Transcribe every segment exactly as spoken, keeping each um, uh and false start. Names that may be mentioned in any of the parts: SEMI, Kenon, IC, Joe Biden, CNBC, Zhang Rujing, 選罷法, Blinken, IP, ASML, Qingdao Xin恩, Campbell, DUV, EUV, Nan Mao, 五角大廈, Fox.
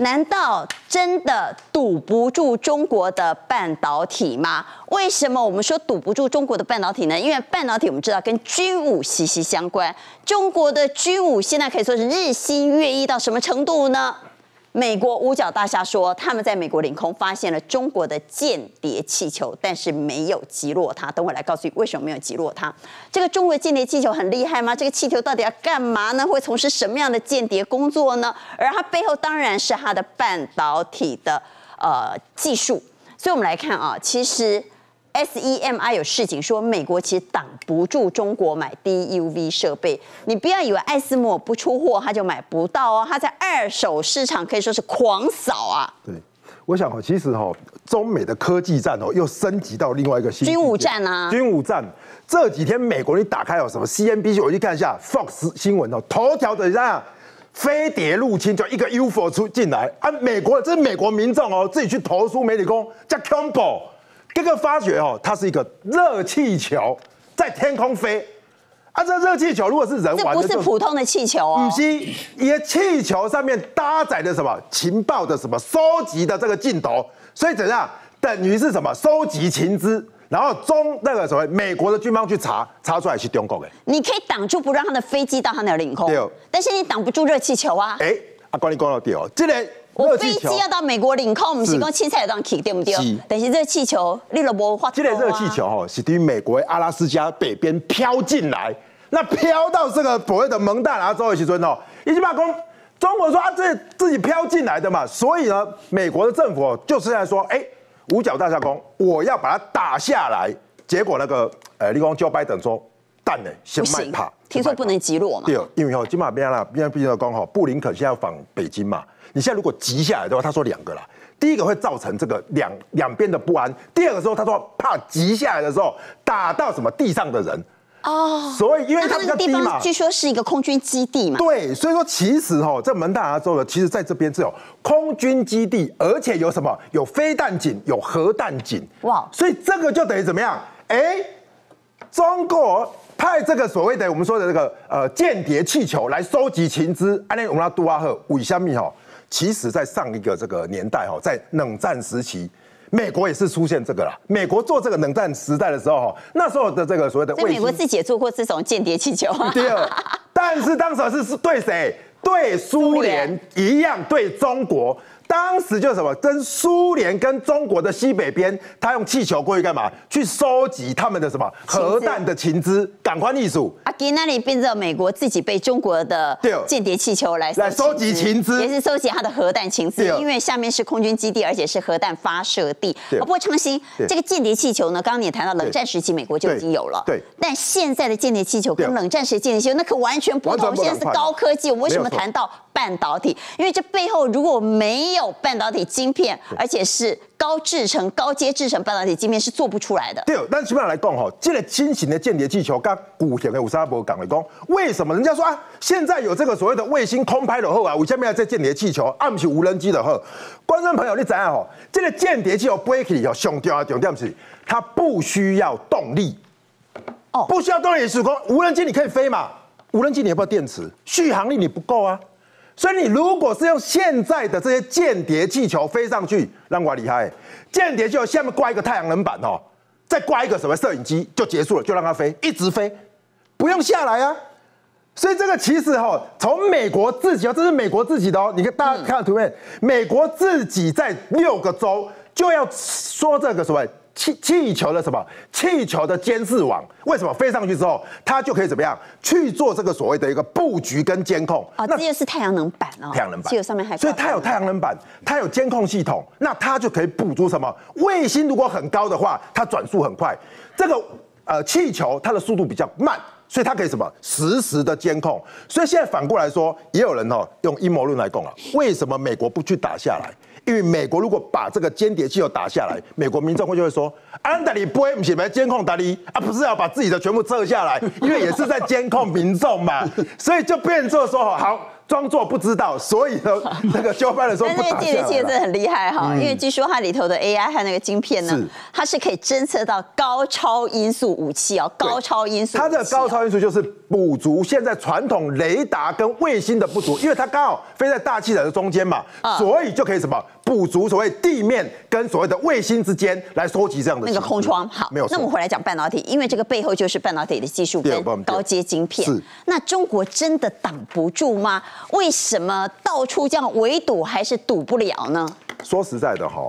难道真的堵不住中国的半导体吗？为什么我们说堵不住中国的半导体呢？因为半导体我们知道跟军武息息相关，中国的军武现在可以说是日新月异到什么程度呢？ 美国五角大厦说，他们在美国领空发现了中国的间谍气球，但是没有击落它。等我来告诉你为什么没有击落它。这个中国间谍气球很厉害吗？这个气球到底要干嘛呢？会从事什么样的间谍工作呢？而它背后当然是它的半导体的呃技术。所以我们来看啊，其实 S E M I 有事情说，美国其实挡不住中国买 D U V 设备。你不要以为艾斯摩不出货，他就买不到哦。他在二手市场可以说是狂扫啊。对，我想哦，其实哦，中美的科技战哦，又升级到另外一个新军武战啊，军武战。这几天美国你打开有什么 C N B C， 我去看一下 Fox 新闻哦，头条等一下。 飞碟入侵，就一个 U F O 出进来啊，美国这是美国民众哦，自己去投诉美理工叫 Campbell。 这个发觉哦，它是一个热气球在天空飞啊！这热气球如果是人玩的，这不是普通的气球哦，不是，也气球上面搭载的什么情报的什么收集的这个镜头，所以怎样等于是什么收集情资，然后中那个所谓美国的军方去查，查出来是中国的。你可以挡住不让他的飞机到他那领空，对哦，但是你挡不住热气球啊！哎，啊，关你讲到对哦，这个。 我飞机要到美国领空，不是讲凊彩当起，对不对？但是热气球，你都无法。这个热气球吼，是对美国阿拉斯加北边飘进来，那飘到这个所谓的蒙大拿州的时阵哦，伊就把讲中国说啊，这自己飘进来的嘛，所以呢，美国的政府就是在说，哎、欸，五角大厦公，我要把它打下来。结果那个呃，你讲 Joe Biden 说，蛋呢，先卖怕，听说不能击落嘛。对，因为吼，今嘛变啦，变变到讲吼，布林肯现在访北京嘛。 你现在如果急下来的话，他说两个啦，第一个会造成这个两两边的不安，第二个时候他说怕急下来的时候打到什么地上的人哦，所以因为他那个地方据说是一个空军基地嘛，对，所以说其实哈、哦，这蒙大拿州呢，其实在这边是有空军基地，而且有什么有飞弹井，有核弹井，哇，所以这个就等于怎么样？哎，中国。 派这个所谓的我们说的这个呃间谍气球来收集情资，安内我们要杜阿赫五香蜜哈，其实，在上一个这个年代哈，在冷战时期，美国也是出现这个啦。美国做这个冷战时代的时候哈，那时候的这个所谓的，美国自己也做过这种间谍气球。第二，但是当时是是对谁？对苏联一样，对中国。 当时就是什么，跟苏联跟中国的西北边，他用气球过去干嘛？去收集他们的什么核弹的情资，赶快隶属。啊，给那里变成美国自己被中国的间谍气球来来收集情资，也是收集他的核弹情资，因为下面是空军基地，而且是核弹发射地。不过昌兴，这个间谍气球呢，刚刚你也谈到冷战时期美国就已经有了，对。但现在的间谍气球跟冷战时间谍气球那可完全不同，现在是高科技。我们为什么谈到半导体？因为这背后如果没有 有半导体晶片，而且是高制程、高阶制程半导体晶片是做不出来的。对，但基本上来讲吼，这个新型的间谍气球跟古型的五沙伯港来讲，为什么人家说啊，现在有这个所谓的卫星空拍的后啊，我下面要这间谍气球，暗、啊、是无人机的后，观众朋友你怎样吼？这个间谍气球飞起哦，上吊啊，重点是它不需要动力，哦，不需要动力，是讲无人机你可以飞嘛，无人机你要不要电池？续航力你不够啊。 所以你如果是用现在的这些间谍气球飞上去，让我厉害。间谍气球下面挂一个太阳能板哦，再挂一个什么摄影机就结束了，就让它飞，一直飞，不用下来啊。所以这个其实哈、哦，从美国自己哦，这是美国自己的哦，你看大家看到图片，嗯、美国自己在六个州就要说这个什么气气球的什么气球的监视网，为什么飞上去之后，它就可以怎么样去做这个所谓的一个布局跟监控？哦，这就是太阳能板哦，太阳能板，气球上面还所以它有太阳能板，它有监控系统，那它就可以捕捉什么卫星？如果很高的话，它转速很快，这个呃气球它的速度比较慢，所以它可以什么实时的监控。所以现在反过来说，也有人哦用阴谋论来讲啊，为什么美国不去打下来？ 因为美国如果把这个间谍气球打下来，美国民众会就会说：“安德里不会写来监控达利啊，不是要把自己的全部撤下来，因为也是在监控民众嘛。”所以就变作说：“好，装作不知道，所以呢，那个Joe Biden说不打下来了。但是这个技术真的很厉害哈，嗯、因为据说它里头的 A I 和那个晶片呢，是它是可以侦测到高超音速武器哦，高超音速武器、哦。它的高超音速就是补足现在传统雷达跟卫星的不足，因为它刚好飞在大气层的中间嘛，嗯、所以就可以什么补足所谓地面跟所谓的卫星之间来收集这样的那个空窗。好，没有。那我们回来讲半导体，因为这个背后就是半导体的技术跟高阶晶片。那中国真的挡不住吗？ 为什么到处这样围堵还是堵不了呢？说实在的哈，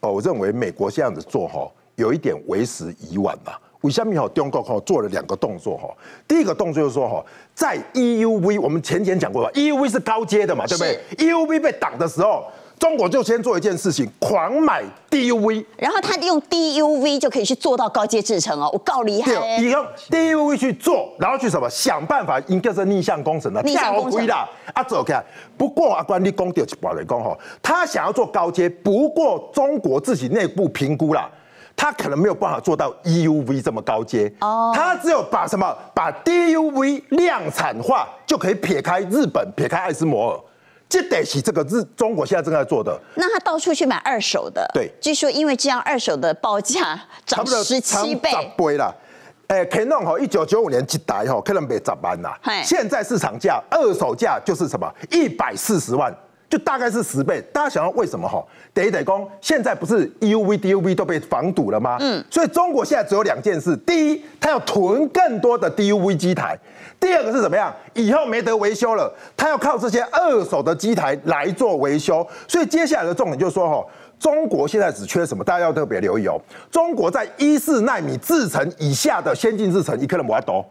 哦，我认为美国这样子做哈，有一点为时已晚了。为什么哈？中国哈做了两个动作哈，第一个动作就是说哈，在 E U V 我们前前讲过吧 ，E U V 是高阶的嘛，对不对 ？E U V 被挡的时候， 中国就先做一件事情，狂买 D U V， 然后他用 D U V 就可以去做到高阶制程哦，我告厉害、欸。对，以后 D U V 去做，然后去什么想办法，应该是逆向工程了，逆向工程啦。啊，走开。不过啊，关于公调保雷公吼，他想要做高阶，不过中国自己内部评估啦，他可能没有办法做到 E U V 这么高阶哦， oh. 他只有把什么把 D U V 量产化，就可以撇开日本，撇开艾斯摩尔。 这得是这个是中国现在正在做的。那他到处去买二手的，对，据说因为这样二手的报价涨十七倍，涨倍啦。诶 ，Kenon 哈，一九九五年一台哈，可能卖十万啦，现在市场价二手价就是什么一百四十万，就大概是十倍。大家想要为什么哈？得一得讲，现在不是 E U V、D U V 都被防堵了吗？嗯，所以中国现在只有两件事：第一，它要囤更多的 D U V 机台。 第二个是怎么样？以后没得维修了，他要靠这些二手的机台来做维修。所以接下来的重点就是说，哈，中国现在只缺什么？大家要特别留意哦。中国在一四奈米制程以下的先进制程，一克人不爱懂。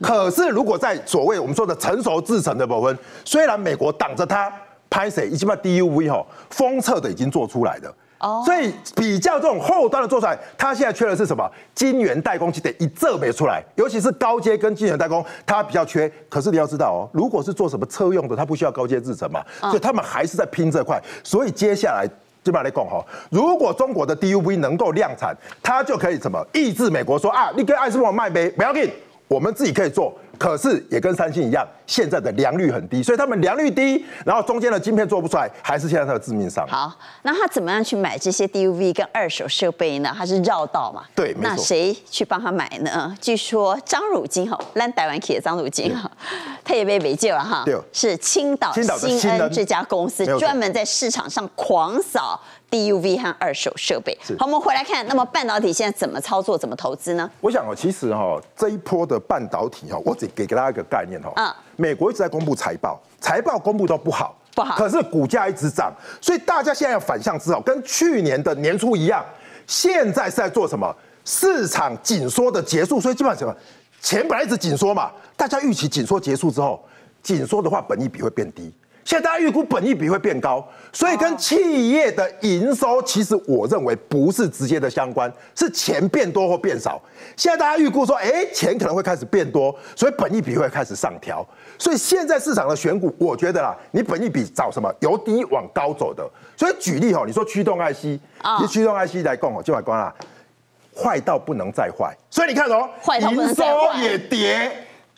可是如果在所谓我们说的成熟制程的部分，虽然美国挡着它，拍谁？已经把 D U V 哈封测的已经做出来的。 所以比较这种后端的做出来，它现在缺的是什么？晶圆代工，得一这没出来，尤其是高阶跟晶圆代工，它比较缺。可是你要知道哦，如果是做什么车用的，它不需要高阶制程嘛，所以他们还是在拼这块。所以接下来基本上来讲哈，如果中国的 D U V 能够量产，它就可以什么抑制美国说啊，你跟爱斯摩卖呗，不要紧，我们自己可以做。 可是也跟三星一样，现在的良率很低，所以他们良率低，然后中间的晶片做不出来，还是现在它的致命伤。好，那他怎么样去买这些 D U V 跟二手设备呢？他是绕道嘛？对，没错。那谁去帮他买呢？据说张汝京哈，咱台湾企业张汝京哈，他也被围剿了哈。对，是青岛新恩这家公司专门在市场上狂扫 D U V 和二手设备。好，我们回来看，那么半导体现在怎么操作，怎么投资呢？我想哦，其实哈，这一波的半导体哈，我。 给给大家一个概念哈，嗯，美国一直在公布财报，财报公布都不好，不好，可是股价一直涨，所以大家现在要反向思考，跟去年的年初一样，现在是在做什么？市场紧缩的结束，所以基本上什么，钱本来一直紧缩嘛，大家预期紧缩结束之后，紧缩的话，本益比会变低。 现在大家预估本益比会变高，所以跟企业的营收，其实我认为不是直接的相关，是钱变多或变少。现在大家预估说，哎、欸，钱可能会开始变多，所以本益比会开始上调。所以现在市场的选股，我觉得啦，你本益比找什么由低往高走的。所以举例哦，你说驱动 I C， 你驱动 I C 来供哦，就来关啦，坏到不能再坏。所以你看哦，营收也跌。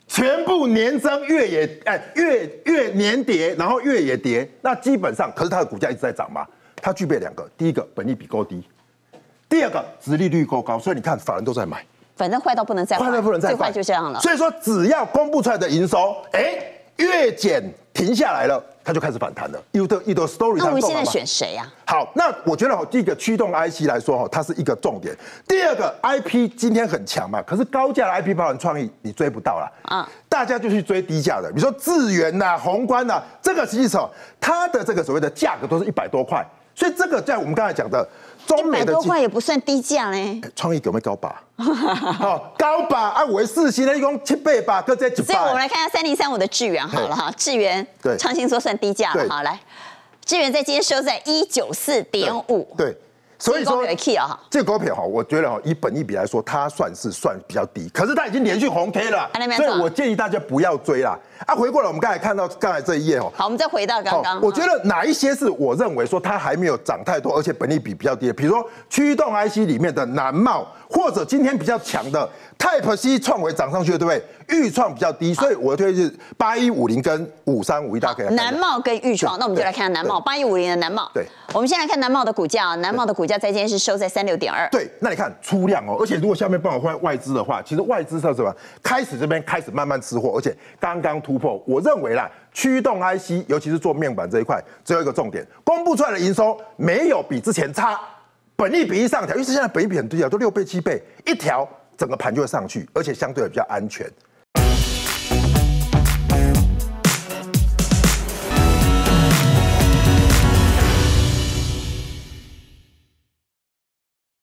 全部年增月也哎月月年跌，然后月也跌，那基本上可是它的股价一直在涨嘛。它具备两个，第一个本益比够低，第二个殖利率够高，所以你看法人都在买。反正坏到不能再坏，坏到不能再坏，就这样了。所以说只要公布出来的营收，哎，月减停下来了，它就开始反弹了。有的有的 story。那我们现在选谁呀？好，那我觉得哦，第一个驱动 I C 来说哦，它是一个重点。第二个 I P 今天很强嘛，可是高价的 I P 包含创意你追不到啦。啊。 大家就去追低价的，比如说智原呐、宏观呐、啊，这个实际上它的这个所谓的价格都是一百多块，所以这个在我们刚才讲的中美的一百多块也不算低价嘞。创意有没有高吧？好高吧啊，我四星的一共七倍吧，各在几倍。所以我们来看一下三零三五的智原好了哈，智原对长青说算低价了哈，来，智原在今天收在一九四点五。对。 所以说，这个股票哈，我觉得哈，以本益比来说，它算是算比较低，可是它已经连续红 K 了，所以我建议大家不要追啦。啊，回过来，我们刚才看到刚才这一页哦。好，我们再回到刚刚，我觉得哪一些是我认为说它还没有涨太多，而且本益比比较低的，比如说驱动 I C 里面的南茂，或者今天比较强的 Type C 创维涨上去，对不对？预创比较低，所以我推是八一五零跟五三五一，大家可以看南茂跟预创。那我们就来看南茂八一五零的南茂。对，我们先来看南茂的股价，南茂的股价在今天是收在三六点二。对，那你看出量哦，而且如果下面帮我换外资的话，其实外资是什么？开始这边开始慢慢吃货，而且刚刚突破。我认为啦，驱动 I C， 尤其是做面板这一块，只有一个重点，公布出来的营收没有比之前差。 本益比一上调，因为现在本益比很低啊，都六倍七倍，一调整个盘就会上去，而且相对比较安全。